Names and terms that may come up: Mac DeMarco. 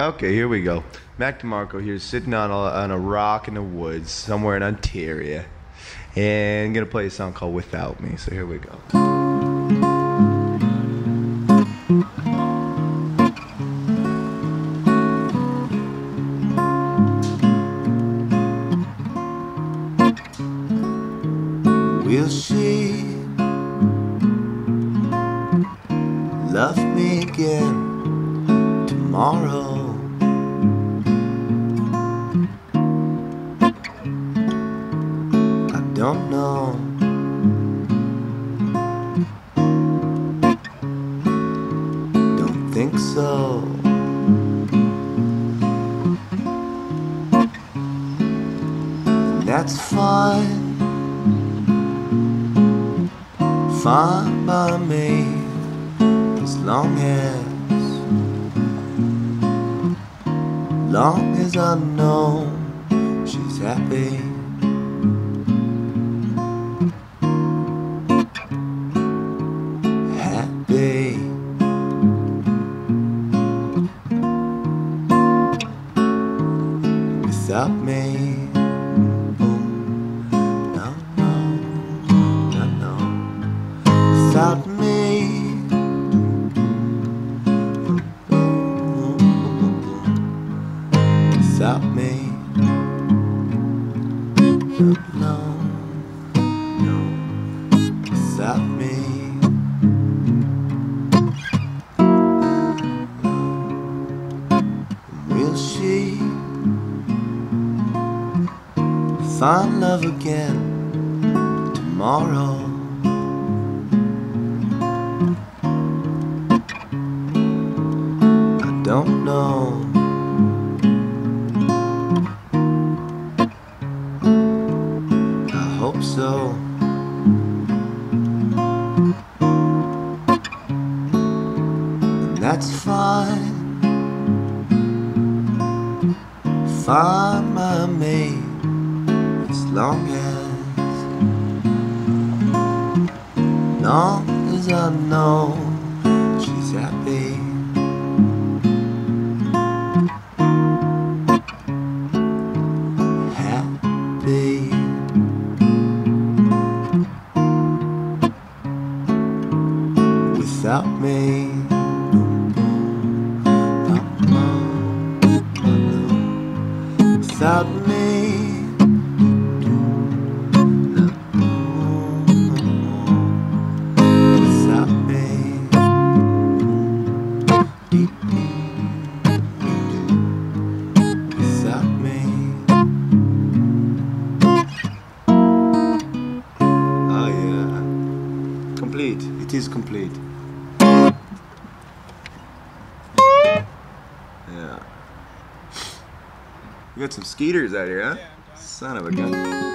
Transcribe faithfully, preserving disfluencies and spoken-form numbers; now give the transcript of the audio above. Okay, here we go. Mac DeMarco here, sitting on a, on a rock in the woods somewhere in Ontario, and I'm gonna play a song called "Without Me." So here we go. Will she love me again tomorrow? I don't know. Don't think so. And that's fine. Fine by me, as long as, long as I know she's happy. Happy. Without me. Without me, without me, no, no, without me, will she find love again tomorrow? Don't know. I hope so. And that's fine. Fine by me, as long as, long as I know she's happy. Without me, without me, without me, without me. Oh yeah, complete. It is complete. Yeah. You got some skeeters out here, huh? Yeah, son of a gun.